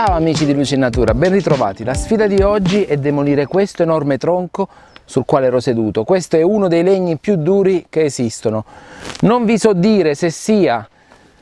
Ciao amici di Luce in Natura, ben ritrovati. La sfida di oggi è demolire questo enorme tronco sul quale ero seduto. Questo è uno dei legni più duri che esistono. Non vi so dire se sia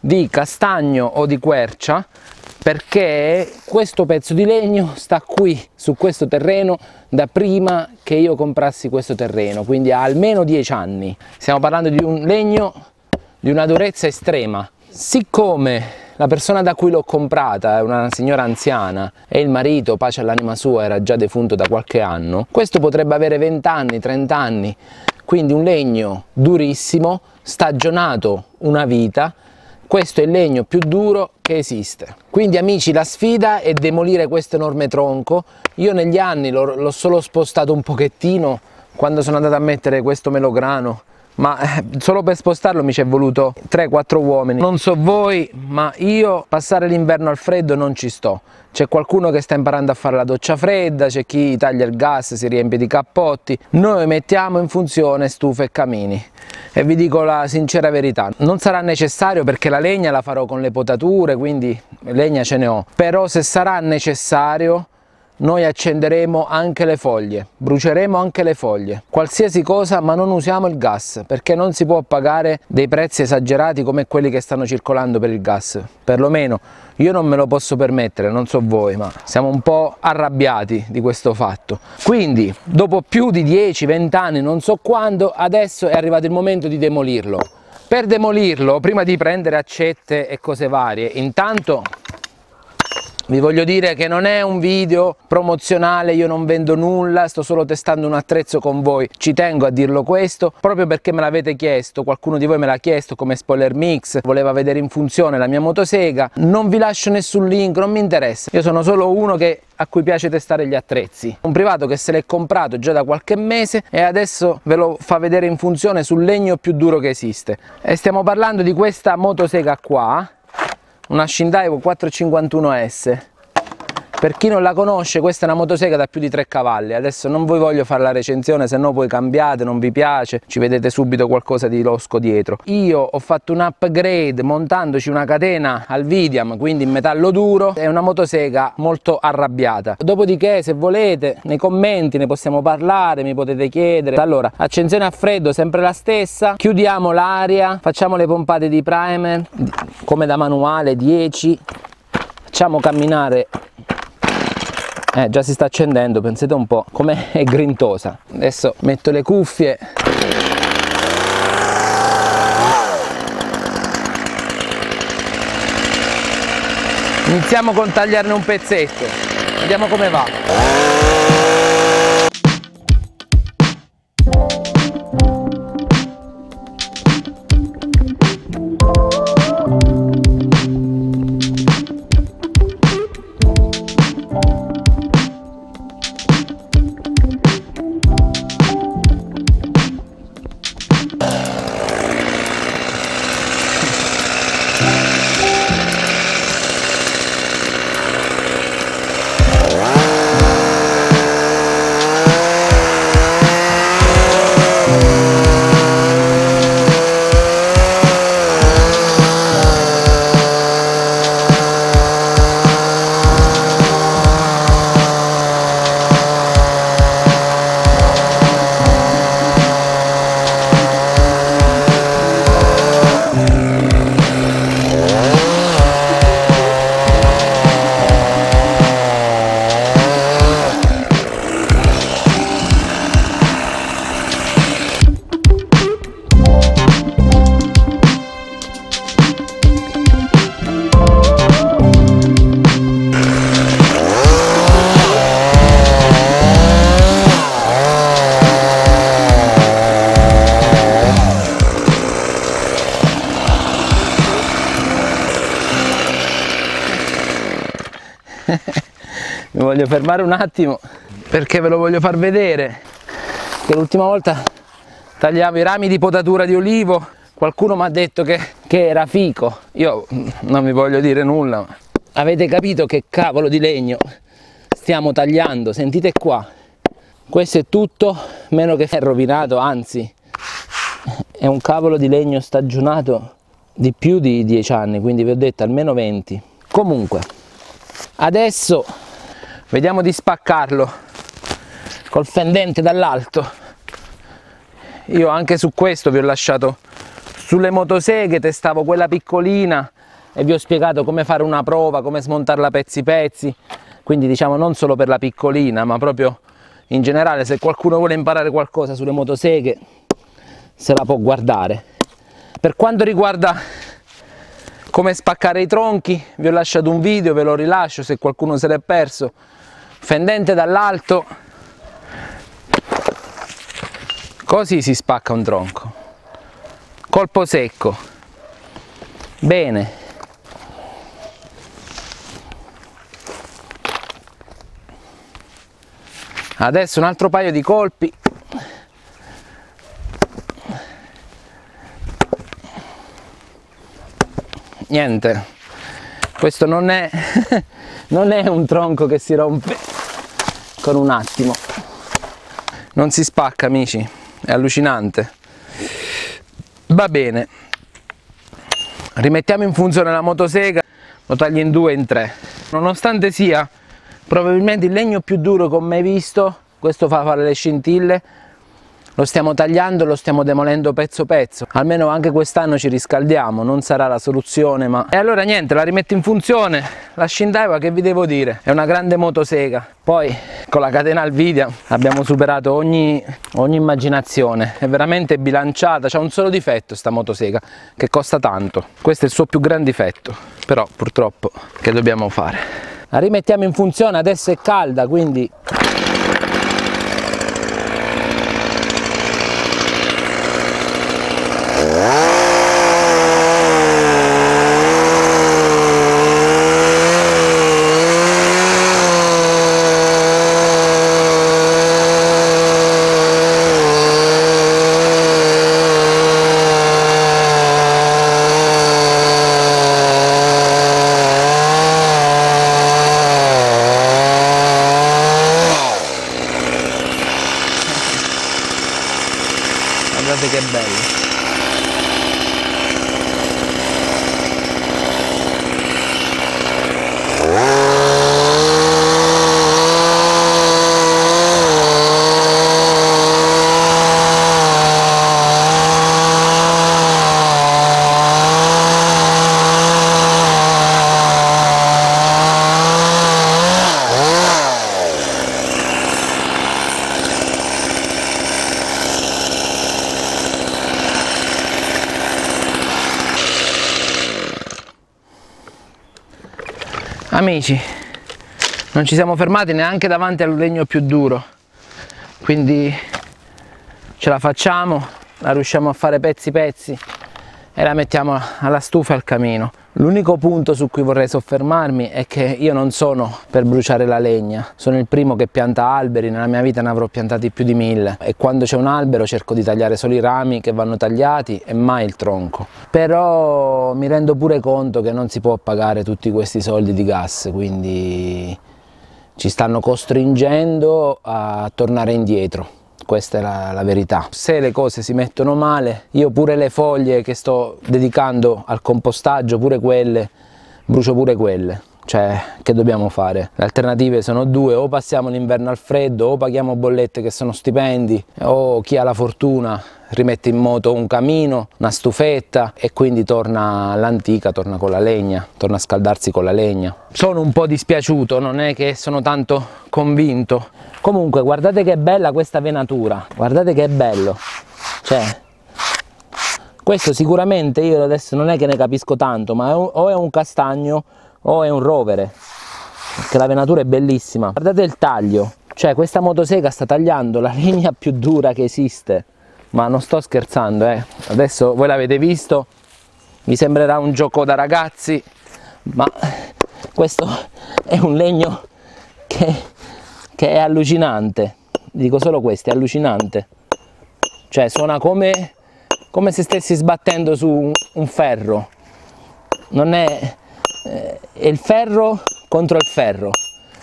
di castagno o di quercia, perché questo pezzo di legno sta qui su questo terreno da prima che io comprassi questo terreno, quindi ha almeno 10 anni. Stiamo parlando di un legno di una durezza estrema. Siccome la persona da cui l'ho comprata è una signora anziana e il marito, pace all'anima sua, era già defunto da qualche anno, questo potrebbe avere 20 anni, 30 anni, quindi un legno durissimo, stagionato una vita. Questo è il legno più duro che esiste. Quindi amici, la sfida è demolire questo enorme tronco. Io negli anni l'ho solo spostato un pochettino quando sono andato a mettere questo melograno, ma solo per spostarlo mi ci è voluto 3-4 uomini. Non so voi, ma io passare l'inverno al freddo non ci sto. C'è qualcuno che sta imparando a fare la doccia fredda, c'è chi taglia il gas, si riempie di cappotti. Noi mettiamo in funzione stufe e camini. E vi dico la sincera verità, non sarà necessario perché la legna la farò con le potature, quindi legna ce ne ho. Però se sarà necessario noi accenderemo anche le foglie, bruceremo anche le foglie, qualsiasi cosa, ma non usiamo il gas, perché non si può pagare dei prezzi esagerati come quelli che stanno circolando per il gas. Perlomeno io non me lo posso permettere, non so voi, ma siamo un po' arrabbiati di questo fatto. Quindi dopo più di 10-20 anni, non so quando, adesso è arrivato il momento di demolirlo. Per demolirlo, prima di prendere accette e cose varie, intanto vi voglio dire che non è un video promozionale, io non vendo nulla, sto solo testando un attrezzo con voi. Ci tengo a dirlo questo, proprio perché me l'avete chiesto, qualcuno di voi me l'ha chiesto come spoiler mix, voleva vedere in funzione la mia motosega. Non vi lascio nessun link, non mi interessa, io sono solo uno a cui piace testare gli attrezzi. Un privato che se l'è comprato già da qualche mese e adesso ve lo fa vedere in funzione sul legno più duro che esiste. E stiamo parlando di questa motosega qua, una Shindaiwa 451s. Per chi non la conosce, questa è una motosega da più di 3 cavalli. Adesso non vi voglio fare la recensione, se no poi cambiate, non vi piace, ci vedete subito qualcosa di losco dietro. Io ho fatto un upgrade montandoci una catena Alvidia, quindi in metallo duro. È una motosega molto arrabbiata. Dopodiché, se volete, nei commenti ne possiamo parlare, mi potete chiedere. Allora, accensione a freddo sempre la stessa, chiudiamo l'aria, facciamo le pompate di primer come da manuale, 10, facciamo camminare. Già si sta accendendo, pensate un po' com'è, è grintosa. Adesso metto le cuffie. Iniziamo con tagliarne un pezzetto, vediamo come va. Mi voglio fermare un attimo perché ve lo voglio far vedere che l'ultima volta tagliavo i rami di potatura di olivo, qualcuno mi ha detto che era fico. Io non vi voglio dire nulla, ma avete capito che cavolo di legno stiamo tagliando? Sentite qua, questo è tutto meno che è rovinato, anzi è un cavolo di legno stagionato di più di 10 anni, quindi vi ho detto almeno 20. Comunque Adesso vediamo di spaccarlo col fendente dall'alto. Io anche su questo vi ho lasciato, sulle motoseghe testavo quella piccolina e vi ho spiegato come fare una prova, come smontarla pezzi pezzi, quindi diciamo non solo per la piccolina ma proprio in generale, se qualcuno vuole imparare qualcosa sulle motoseghe se la può guardare. Per quanto riguarda come spaccare i tronchi vi ho lasciato un video, ve lo rilascio se qualcuno se l'è perso. Fendente dall'alto, così si spacca un tronco, colpo secco. Bene, adesso un altro paio di colpi. Niente, questo non è un tronco che si rompe con un attimo, non si spacca amici, è allucinante. Va bene, rimettiamo in funzione la motosega, lo taglio in due e in tre. Nonostante sia probabilmente il legno più duro che ho mai visto, questo fa fare le scintille, lo stiamo tagliando e lo stiamo demolendo pezzo pezzo, almeno anche quest'anno ci riscaldiamo, non sarà la soluzione ma... E allora niente, la rimetto in funzione, la Shindaiwa, che vi devo dire, è una grande motosega. Poi con la catena Alvidia abbiamo superato ogni immaginazione, è veramente bilanciata, c'ha un solo difetto sta motosega, che costa tanto, questo è il suo più gran difetto, però purtroppo che dobbiamo fare? La rimettiamo in funzione, adesso è calda quindi... Guardate che bello! Amici, non ci siamo fermati neanche davanti al legno più duro, quindi ce la facciamo, la riusciamo a fare pezzi pezzi e la mettiamo alla stufa e al camino. L'unico punto su cui vorrei soffermarmi è che io non sono per bruciare la legna, sono il primo che pianta alberi, nella mia vita ne avrò piantati più di 1000 e quando c'è un albero cerco di tagliare solo i rami che vanno tagliati e mai il tronco. Però mi rendo pure conto che non si può pagare tutti questi soldi di gas, quindi ci stanno costringendo a tornare indietro. Questa è la verità. Se le cose si mettono male, io pure le foglie che sto dedicando al compostaggio, pure quelle, brucio pure quelle. Cioè, che dobbiamo fare? Le alternative sono due: o passiamo l'inverno al freddo, o paghiamo bollette che sono stipendi, o chi ha la fortuna rimette in moto un camino, una stufetta e quindi torna all'antica, torna con la legna, torna a scaldarsi con la legna. Sono un po' dispiaciuto, non è che sono tanto convinto. Comunque guardate che bella questa venatura, guardate che bello, cioè questo sicuramente, io adesso non è che ne capisco tanto, ma o è un castagno o è un rovere, perché la venatura è bellissima. Guardate il taglio, cioè questa motosega sta tagliando la legna più dura che esiste, ma non sto scherzando adesso voi l'avete visto, mi sembrerà un gioco da ragazzi, ma questo è un legno che è allucinante, dico solo questo, è allucinante, cioè suona come se stessi sbattendo su un ferro, non è, è il ferro contro il ferro,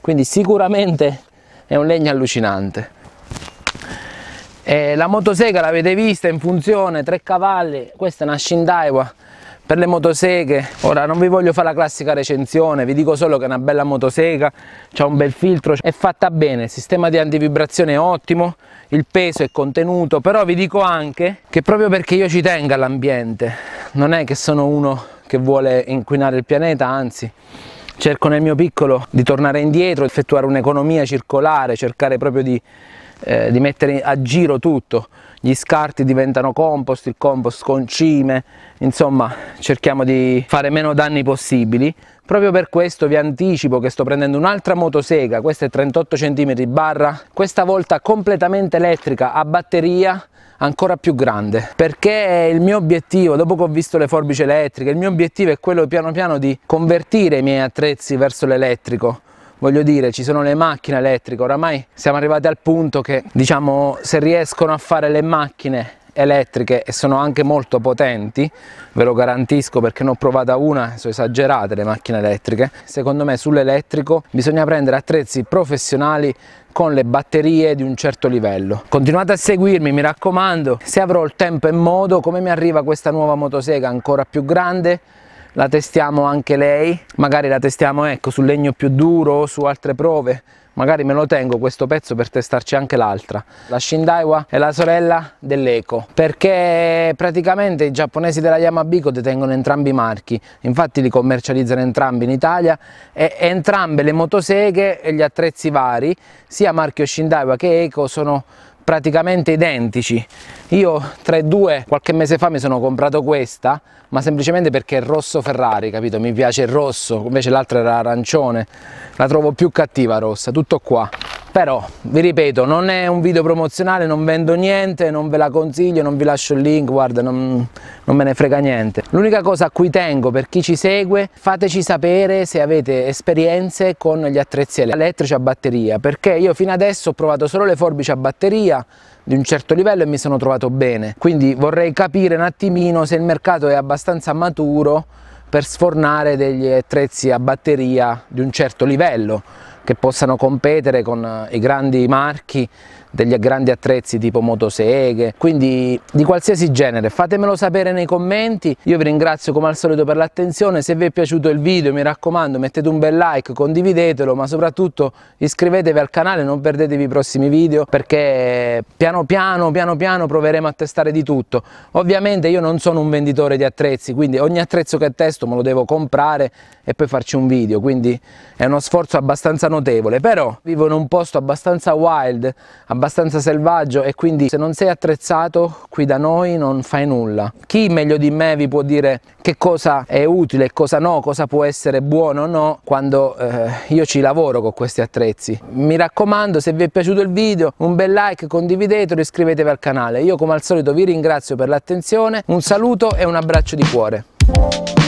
quindi sicuramente è un legno allucinante. La motosega l'avete vista in funzione, 3 cavalli, questa è una Shindaiwa per le motoseghe. Ora non vi voglio fare la classica recensione, vi dico solo che è una bella motosega, c'ha un bel filtro, è fatta bene, il sistema di antivibrazione è ottimo, il peso è contenuto, però vi dico anche che proprio perché io ci tengo all'ambiente, non è che sono uno che vuole inquinare il pianeta, anzi cerco nel mio piccolo di tornare indietro, effettuare un'economia circolare, cercare proprio di mettere a giro tutto. Gli scarti diventano compost, il compost concime, insomma cerchiamo di fare meno danni possibili. Proprio per questo vi anticipo che sto prendendo un'altra motosega, questa è 38 cm barra, questa volta completamente elettrica a batteria, ancora più grande, perché il mio obiettivo, dopo che ho visto le forbici elettriche, il mio obiettivo è quello piano piano di convertire i miei attrezzi verso l'elettrico. Voglio dire, ci sono le macchine elettriche, oramai siamo arrivati al punto che, diciamo, se riescono a fare le macchine elettriche, e sono anche molto potenti, ve lo garantisco perché ne ho provata una, sono esagerate le macchine elettriche, secondo me sull'elettrico bisogna prendere attrezzi professionali con le batterie di un certo livello. Continuate a seguirmi, mi raccomando, se avrò il tempo e modo, come mi arriva questa nuova motosega ancora più grande, la testiamo anche lei, magari la testiamo, ecco, sul legno più duro o su altre prove, magari me lo tengo questo pezzo per testarci anche l'altra. La Shindaiwa è la sorella dell'Eco, perché praticamente i giapponesi della Yamabiko detengono entrambi i marchi, infatti li commercializzano entrambi in Italia, e entrambe le motoseghe e gli attrezzi vari, sia marchio Shindaiwa che Eco, sono praticamente identici. Io tra i due qualche mese fa mi sono comprato questa, ma semplicemente perché è rosso Ferrari, capito? Mi piace il rosso, invece l'altra era arancione, la trovo più cattiva rossa, tutto qua. Però vi ripeto, non è un video promozionale, non vendo niente, non ve la consiglio, non vi lascio il link, guarda, non me ne frega niente. L'unica cosa a cui tengo, per chi ci segue, fateci sapere se avete esperienze con gli attrezzi elettrici a batteria, perché io fino adesso ho provato solo le forbici a batteria di un certo livello e mi sono trovato bene, quindi vorrei capire un attimino se il mercato è abbastanza maturo per sfornare degli attrezzi a batteria di un certo livello che possano competere con i grandi marchi degli grandi attrezzi tipo motoseghe, quindi di qualsiasi genere. Fatemelo sapere nei commenti, io vi ringrazio come al solito per l'attenzione, se vi è piaciuto il video mi raccomando mettete un bel like, condividetelo, ma soprattutto iscrivetevi al canale, non perdetevi i prossimi video, perché piano piano proveremo a testare di tutto. Ovviamente io non sono un venditore di attrezzi, quindi ogni attrezzo che testo me lo devo comprare e poi farci un video, quindi è uno sforzo abbastanza notevole, però vivo in un posto abbastanza wild, abbastanza selvaggio, e quindi se non sei attrezzato qui da noi non fai nulla. Chi meglio di me vi può dire che cosa è utile e cosa no, cosa può essere buono o no, quando io ci lavoro con questi attrezzi. Mi raccomando, se vi è piaciuto il video un bel like, condividetelo, iscrivetevi al canale. Io come al solito vi ringrazio per l'attenzione, un saluto e un abbraccio di cuore.